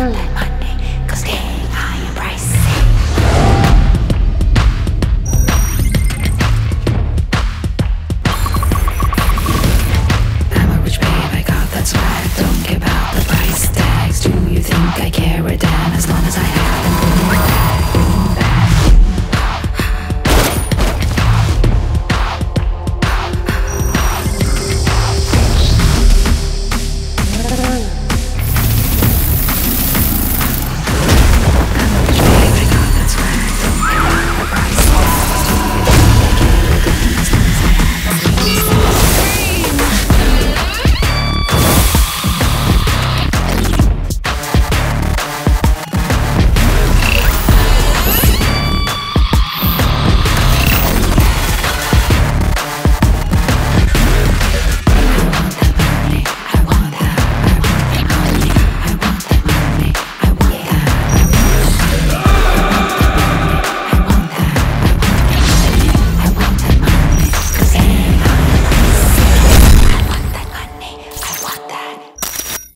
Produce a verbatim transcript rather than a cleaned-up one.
Monday, Monday, cause they are higher price. I'm a rich babe, I got that swag. Don't care about the price tags. Do you think I care a damn as long as I have?